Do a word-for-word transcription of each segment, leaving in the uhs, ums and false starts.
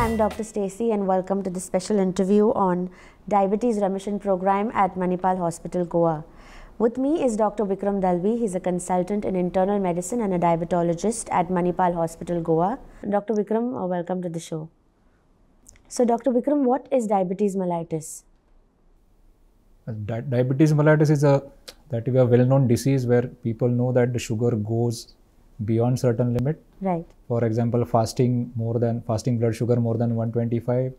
I'm Doctor Stacey and welcome to this special interview on Diabetes Remission Program at Manipal Hospital, Goa. With me is Doctor Vikram Dalvi. He's a consultant in internal medicine and a diabetologist at Manipal Hospital, Goa. Doctor Vikram, welcome to the show. So Doctor Vikram, what is diabetes mellitus? Di diabetes mellitus is a, that is a well-known disease where people know that the sugar goes beyond certain limit. Right. For example, fasting more than fasting blood sugar more than one twenty-five,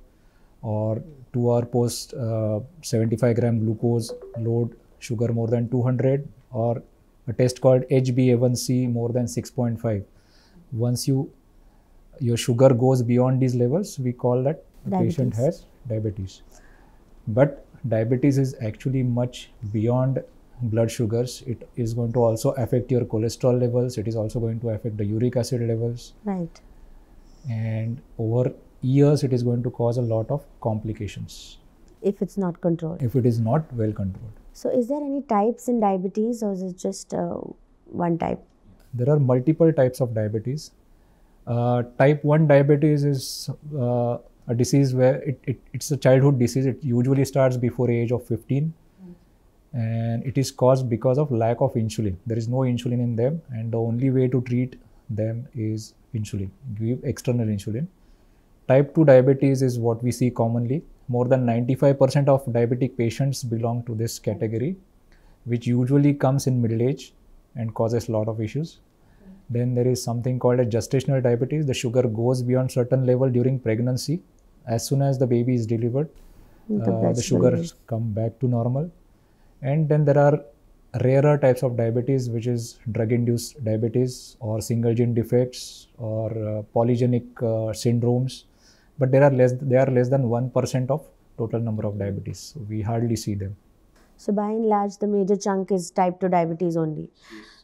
or two hour post uh, seventy-five gram glucose load sugar more than two hundred, or a test called H b A one c more than six point five. Once you your sugar goes beyond these levels, we call that the patient has diabetes. But diabetes is actually much beyond blood sugars. It is going to also affect your cholesterol levels. It is also going to affect the uric acid levels. Right. And over years, it is going to cause a lot of complications. If it's not controlled. If it is not well controlled. So is there any types in diabetes, or is it just uh, one type? There are multiple types of diabetes. Uh, type one diabetes is uh, a disease where it, it, it's a childhood disease. It usually starts before age of fifteen. And it is caused because of lack of insulin. There is no insulin in them, and the only way to treat them is insulin, give external insulin. Type two diabetes is what we see commonly. More than ninety-five percent of diabetic patients belong to this category, which usually comes in middle age and causes a lot of issues. Then there is something called a gestational diabetes. The sugar goes beyond certain level during pregnancy. As soon as the baby is delivered, the, uh, the sugars come back to normal. And then there are rarer types of diabetes, which is drug-induced diabetes or single gene defects or uh, polygenic uh, syndromes. But there are less, they are less than one percent of total number of diabetes. So we hardly see them. So by and large, the major chunk is type two diabetes only.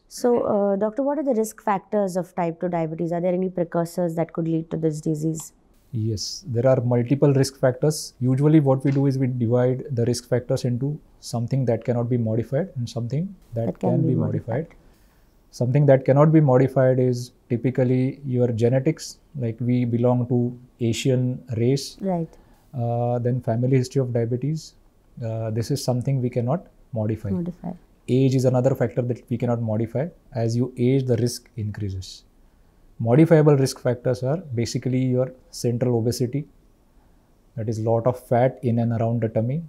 So uh, doctor, what are the risk factors of type two diabetes? Are there any precursors that could lead to this disease? Yes, there are multiple risk factors. Usually what we do is we divide the risk factors into something that cannot be modified and something that, that can, can be modified. modified. Something that cannot be modified is typically your genetics, like we belong to Asian race. Right. Uh, then family history of diabetes. Uh, this is something we cannot modify. modify. Age is another factor that we cannot modify. As you age, the risk increases. Modifiable risk factors are basically your central obesity, that is lot of fat in and around the tummy,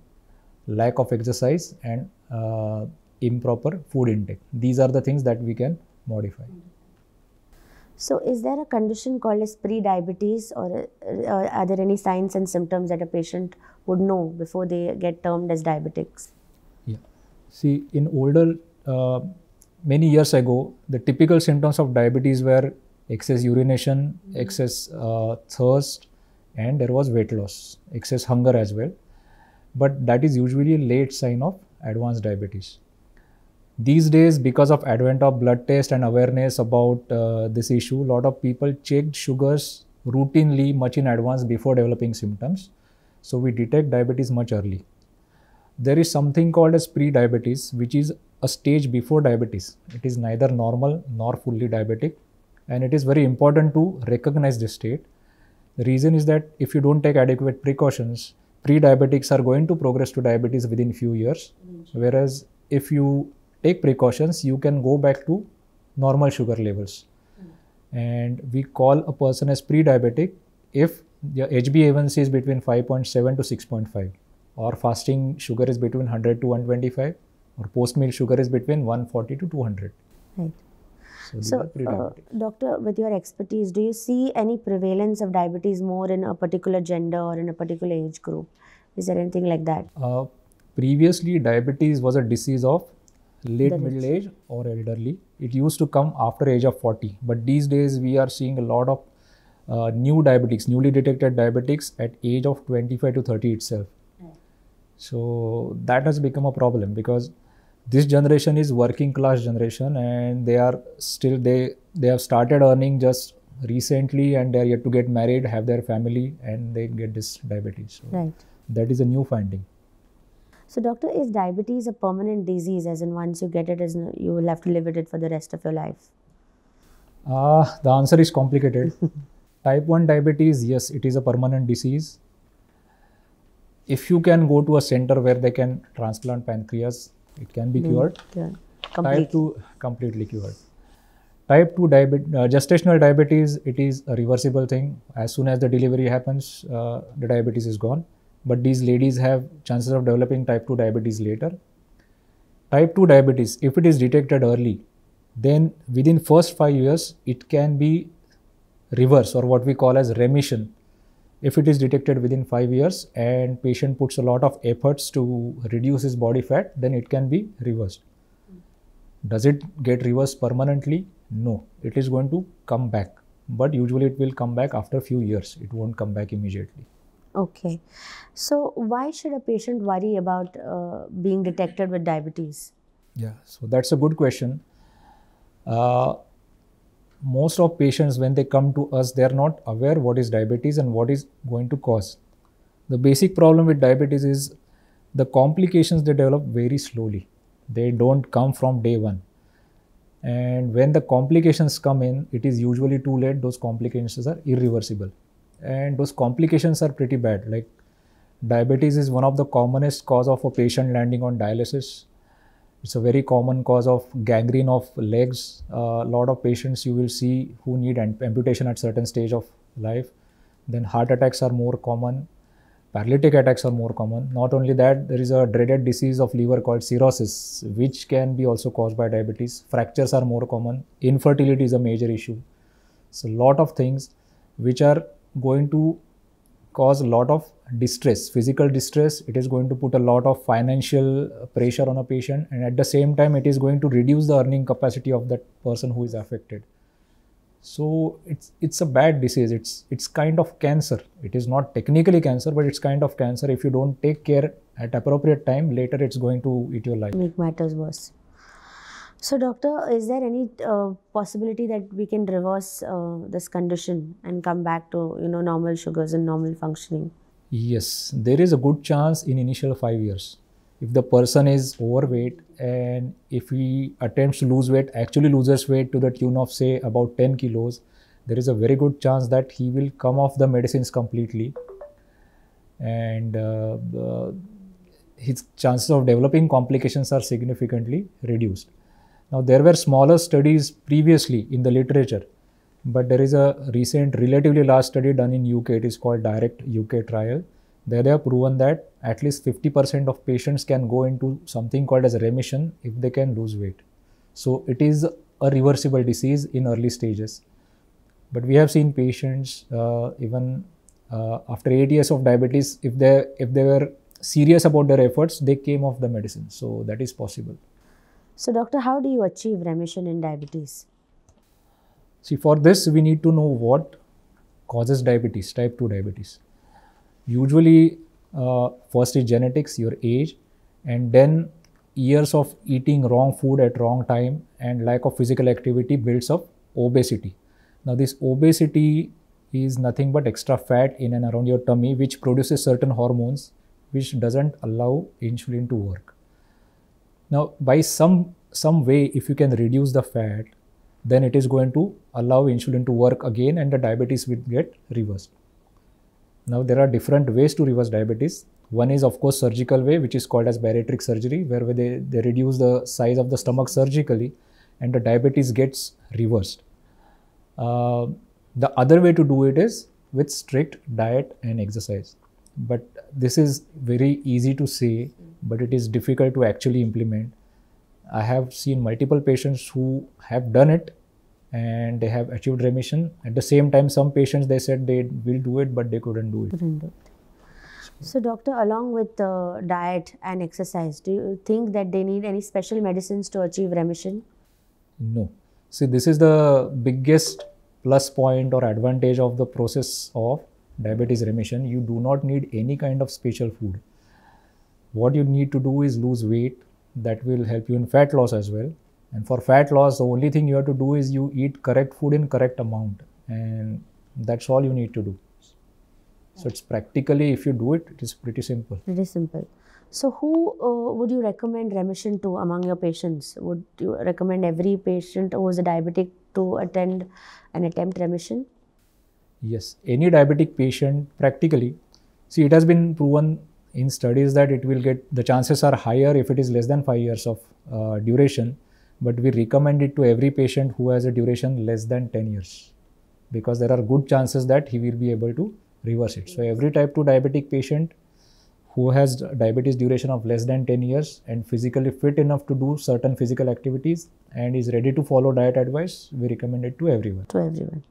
lack of exercise, and uh, improper food intake. These are the things that we can modify. So is there a condition called as pre-diabetes, or uh, are there any signs and symptoms that a patient would know before they get termed as diabetics? Yeah. See, in older, uh, many years ago, the typical symptoms of diabetes were excess urination, excess uh, thirst, and there was weight loss, excess hunger as well. But that is usually a late sign of advanced diabetes. These days, because of advent of blood test and awareness about uh, this issue, a lot of people checked sugars routinely much in advance before developing symptoms. So we detect diabetes much early. There is something called as pre-diabetes, which is a stage before diabetes. It is neither normal nor fully diabetic. And it is very important to recognize this state. The reason is that if you don't take adequate precautions, pre-diabetics are going to progress to diabetes within few years. Mm-hmm. Whereas if you take precautions, you can go back to normal sugar levels. Mm-hmm. And we call a person as pre-diabetic if the H b A one c is between five point seven to six point five, or fasting sugar is between one hundred to one twenty-five, or post-meal sugar is between one forty to two hundred. Right. So, so uh, doctor, with your expertise, do you see any prevalence of diabetes more in a particular gender or in a particular age group? Is there anything like that? Uh, previously, diabetes was a disease of late the middle age or elderly. It used to come after age of forty. But these days, we are seeing a lot of uh, new diabetics, newly detected diabetics at age of twenty-five to thirty itself. Right. So that has become a problem, because this generation is working class generation, and they are still, they, they have started earning just recently, and they are yet to get married, have their family, and they get this diabetes. So right. That is a new finding. So doctor, is diabetes a permanent disease, as in once you get it, as in you will have to live with it for the rest of your life? Uh, the answer is complicated. Type one diabetes, yes, it is a permanent disease. If you can go to a center where they can transplant pancreas, it can be mm, cured. Yeah. Type two, completely cured. Type two diabetes, uh, gestational diabetes, it is a reversible thing. As soon as the delivery happens, uh, the diabetes is gone. But these ladies have chances of developing type two diabetes later. Type two diabetes, if it is detected early, then within first five years, it can be reversed, or what we call as remission. If it is detected within five years and patient puts a lot of efforts to reduce his body fat, then it can be reversed. Does it get reversed permanently? No, it is going to come back, but usually it will come back after a few years. It won't come back immediately. Okay, so why should a patient worry about uh, being detected with diabetes? Yeah, so that's a good question. Uh, most of patients, when they come to us, they are not aware what is diabetes and what is going to cause. The basic problem with diabetes is the complications, they develop very slowly. They don't come from day one. And when the complications come in, it is usually too late. Those complications are irreversible. And those complications are pretty bad. Like diabetes is one of the commonest cause of a patient landing on dialysis. It's a very common cause of gangrene of legs. A uh, lot of patients you will see who need amputation at certain stage of life. Then heart attacks are more common. Paralytic attacks are more common. Not only that, there is a dreaded disease of liver called cirrhosis, which can be also caused by diabetes. Fractures are more common. Infertility is a major issue. So, lot of things which are going to cause a lot of distress, physical distress. It is going to put a lot of financial pressure on a patient, and at the same time, it is going to reduce the earning capacity of that person who is affected. So it's it's a bad disease. It's it's kind of cancer. It is not technically cancer, but it's kind of cancer. If you don't take care at appropriate time, later it's going to eat your life. Make matters worse. So doctor, is there any uh, possibility that we can reverse uh, this condition and come back to, you know, normal sugars and normal functioning? Yes, there is a good chance in initial five years. If the person is overweight and if he attempts to lose weight, actually loses weight to the tune of say about ten kilos, there is a very good chance that he will come off the medicines completely, and uh, uh, his chances of developing complications are significantly reduced. Now there were smaller studies previously in the literature, but there is a recent relatively large study done in U K, it is called Direct U K Trial. There they have proven that at least fifty percent of patients can go into something called as remission if they can lose weight. So it is a reversible disease in early stages. But we have seen patients uh, even uh, after eight years of diabetes, if they, if they were serious about their efforts, they came off the medicine. So that is possible. So doctor, how do you achieve remission in diabetes? See, for this we need to know what causes diabetes, type two diabetes. Usually uh, first is genetics, your age, and then years of eating wrong food at wrong time and lack of physical activity builds up obesity. Now this obesity is nothing but extra fat in and around your tummy, which produces certain hormones which doesn't allow insulin to work. Now by some, some way, if you can reduce the fat, then it is going to allow insulin to work again and the diabetes will get reversed. Now there are different ways to reverse diabetes. One is of course surgical way, which is called as bariatric surgery, where they, they reduce the size of the stomach surgically and the diabetes gets reversed. Uh, the other way to do it is with strict diet and exercise. But this is very easy to say, but it is difficult to actually implement. I have seen multiple patients who have done it and they have achieved remission. At the same time, some patients, they said they will do it, but they couldn't do it. So doctor, along with uh, diet and exercise, do you think that they need any special medicines to achieve remission? No. See, this is the biggest plus point or advantage of the process of diabetes remission. You do not need any kind of special food. What you need to do is lose weight. That will help you in fat loss as well. And for fat loss, the only thing you have to do is you eat correct food in correct amount, and that's all you need to do. So it's practically, if you do it, it is pretty simple. Pretty simple. So who uh, would you recommend remission to among your patients? Would you recommend every patient who is a diabetic to attend and attempt remission? Yes, any diabetic patient practically, see, it has been proven in studies that it will get, the chances are higher if it is less than five years of uh, duration, but we recommend it to every patient who has a duration less than ten years, because there are good chances that he will be able to reverse it. So every type two diabetic patient who has diabetes duration of less than ten years and physically fit enough to do certain physical activities and is ready to follow diet advice, we recommend it to everyone. To everyone.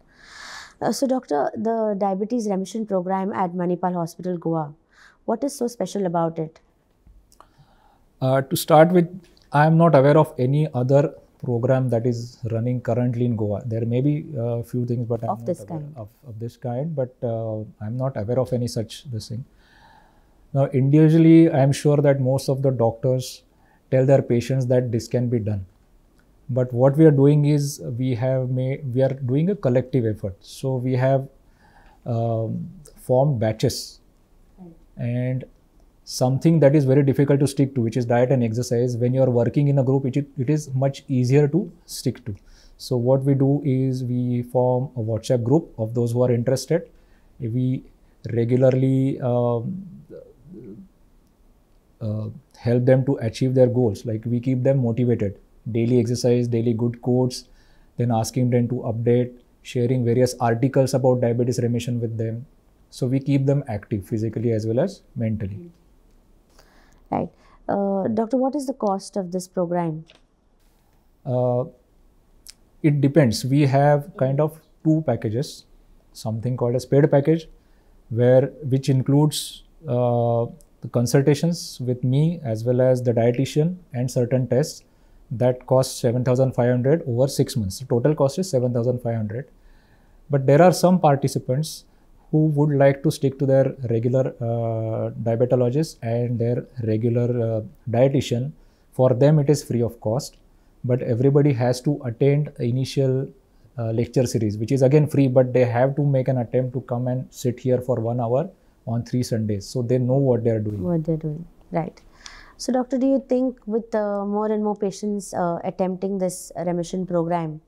Uh, so doctor, the diabetes remission program at Manipal Hospital, Goa, what is so special about it? Uh, to start with, I am not aware of any other program that is running currently in Goa. There may be a uh, few things, but of I'm this kind, of, of this kind, but uh, I am not aware of any such this thing. Now, individually, I am sure that most of the doctors tell their patients that this can be done. But what we are doing is we have made, we are doing a collective effort. So we have um, formed batches, and something that is very difficult to stick to, which is diet and exercise. When you are working in a group, it, it is much easier to stick to. So what we do is we form a WhatsApp group of those who are interested. We regularly um, uh, help them to achieve their goals. Like, we keep them motivated. Daily exercise, daily good quotes, then asking them to update, sharing various articles about diabetes remission with them. So we keep them active physically as well as mentally. Right. Uh, doctor, what is the cost of this program? Uh, it depends. We have kind of two packages, something called as paid package, where which includes uh, the consultations with me as well as the dietitian and certain tests. That costs seven thousand five hundred over six months. The total cost is seven thousand five hundred. But there are some participants who would like to stick to their regular uh, diabetologist and their regular uh, dietitian. For them, it is free of cost. But everybody has to attend initial uh, lecture series, which is again free, but they have to make an attempt to come and sit here for one hour on three Sundays. So they know what they are doing. What they are doing, right. So, doctor, do you think with uh, more and more patients uh, attempting this remission program,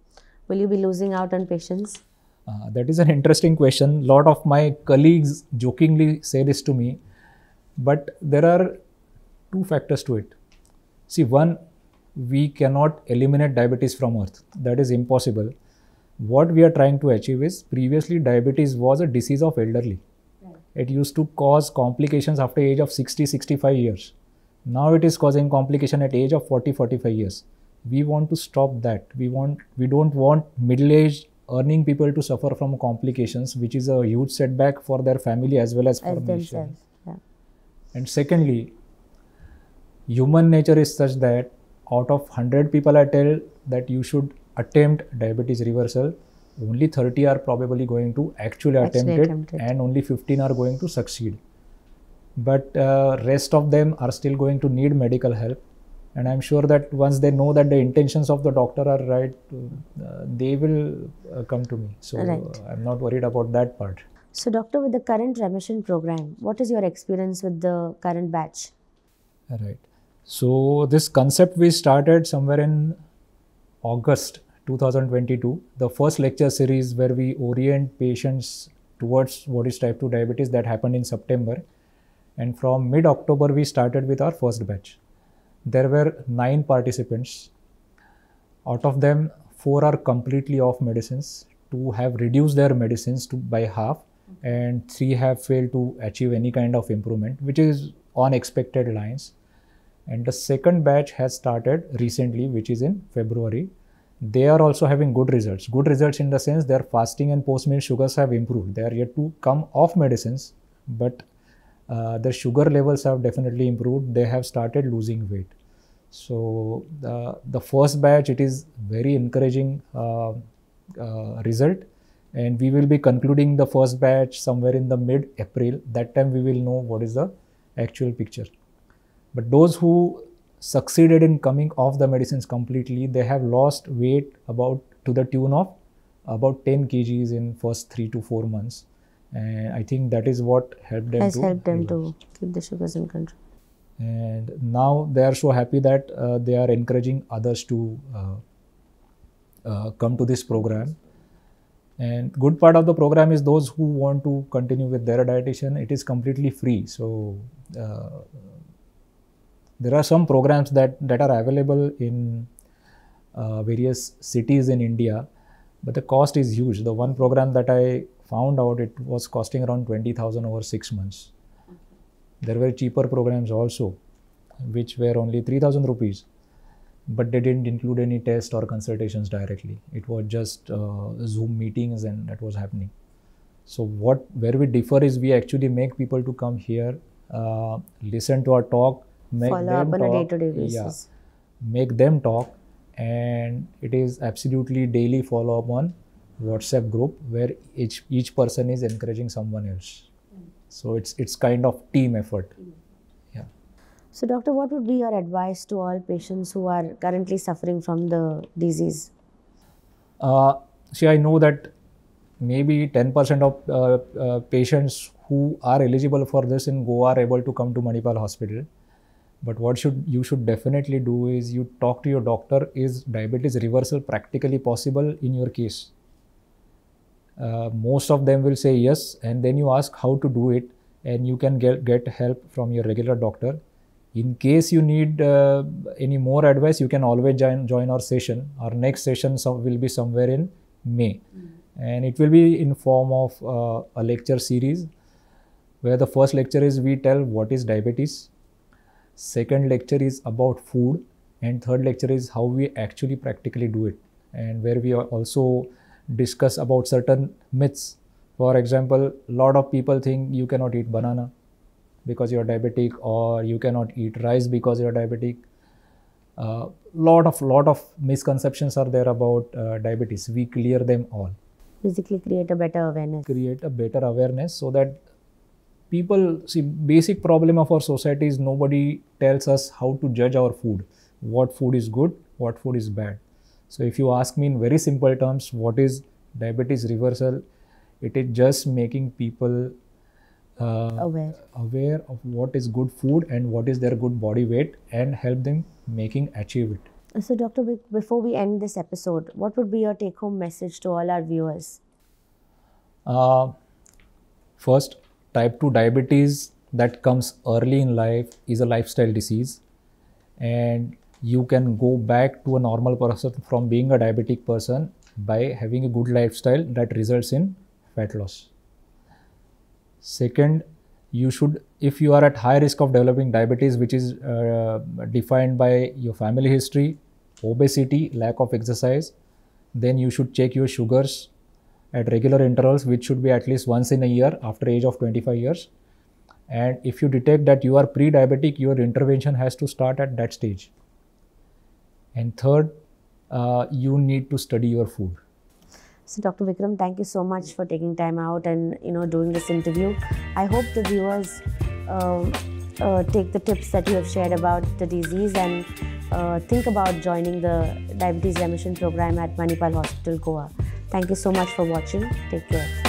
will you be losing out on patients? Uh, that is an interesting question. Lot of my colleagues jokingly say this to me, but there are two factors to it. See, one, we cannot eliminate diabetes from earth. That is impossible. What we are trying to achieve is, previously diabetes was a disease of elderly. Right. It used to cause complications after age of sixty to sixty-five years. Now it is causing complication at age of forty to forty-five years. We want to stop that. We want, we don't want middle-aged earning people to suffer from complications, which is a huge setback for their family as well as for themselves. Yeah. And secondly, human nature is such that out of one hundred people I tell that you should attempt diabetes reversal, only thirty are probably going to actually, actually attempt, attempt it, it and only fifteen are going to succeed. But uh, rest of them are still going to need medical help, and I'm sure that once they know that the intentions of the doctor are right, uh, they will uh, come to me. So right. uh, I'm not worried about that part. So doctor, with the current remission program, what is your experience with the current batch? Right. So this concept we started somewhere in August two thousand twenty-two. The first lecture series where we orient patients towards what is type two diabetes, that happened in September. And from mid-October, we started with our first batch. There were nine participants. Out of them, four are completely off medicines, two have reduced their medicines to by half, and three have failed to achieve any kind of improvement, which is on expected lines. And the second batch has started recently, which is in February. They are also having good results. Good results in the sense their fasting and post-meal sugars have improved. They are yet to come off medicines, but Uh, their sugar levels have definitely improved. They have started losing weight. So uh, the first batch, it is very encouraging uh, uh, result, and we will be concluding the first batch somewhere in the mid-April. That time we will know what is the actual picture. But those who succeeded in coming off the medicines completely, they have lost weight about to the tune of about ten kilograms in first three to four months. And I think that is what helped them, has to, helped them to keep the sugars in control. And now they are so happy that uh, they are encouraging others to uh, uh, come to this program. And good part of the program is those who want to continue with their dietitian, it is completely free. So uh, there are some programs that, that are available in uh, various cities in India, but the cost is huge. The one program that I found out, it was costing around twenty thousand over six months. There were cheaper programs also, which were only three thousand rupees, but they didn't include any test or consultations directly. It was just uh, Zoom meetings and that was happening. So what, where we differ is we actually make people to come here, uh, listen to our talk, make follow them up on talk, a day-to-day basis. Yeah, make them talk, and it is absolutely daily follow-up on WhatsApp group where each, each person is encouraging someone else. So it's it's kind of team effort. Yeah. So doctor, what would be your advice to all patients who are currently suffering from the disease? Uh, see, I know that maybe ten percent of uh, uh, patients who are eligible for this in Goa are able to come to Manipal Hospital. But what should you should definitely do is you talk to your doctor, is diabetes reversal practically possible in your case? Uh, most of them will say yes, and then you ask how to do it, and you can get, get help from your regular doctor. In case you need uh, any more advice, you can always join, join our session. Our next session some, will be somewhere in May. Mm-hmm. And it will be in form of uh, a lecture series, where the first lecture is we tell what is diabetes, second lecture is about food, and third lecture is how we actually practically do it, and where we are also discuss about certain myths. For example, lot of people think you cannot eat banana because you're diabetic, or you cannot eat rice because you're diabetic. Uh, lot of lot of misconceptions are there about uh, diabetes. We clear them all. Basically create a better awareness. Create a better awareness so that people see basic problem of our society is nobody tells us how to judge our food. What food is good, what food is bad. So if you ask me in very simple terms, what is diabetes reversal? It is just making people uh, aware. aware of what is good food and what is their good body weight, and help them making achieve it. So doctor, before we end this episode, what would be your take-home message to all our viewers? Uh, first, type two diabetes that comes early in life is a lifestyle disease, and you can go back to a normal person from being a diabetic person by having a good lifestyle that results in fat loss. Second, you should, if you are at high risk of developing diabetes, which is uh, defined by your family history, obesity, lack of exercise, then you should check your sugars at regular intervals, which should be at least once in a year after age of twenty-five years. And if you detect that you are pre-diabetic, your intervention has to start at that stage. And third, uh, you need to study your food. So Doctor Vikram, thank you so much for taking time out and you know doing this interview. I hope the viewers uh, uh, take the tips that you have shared about the disease and uh, think about joining the Diabetes Remission Program at Manipal Hospital, Goa. Thank you so much for watching. Take care.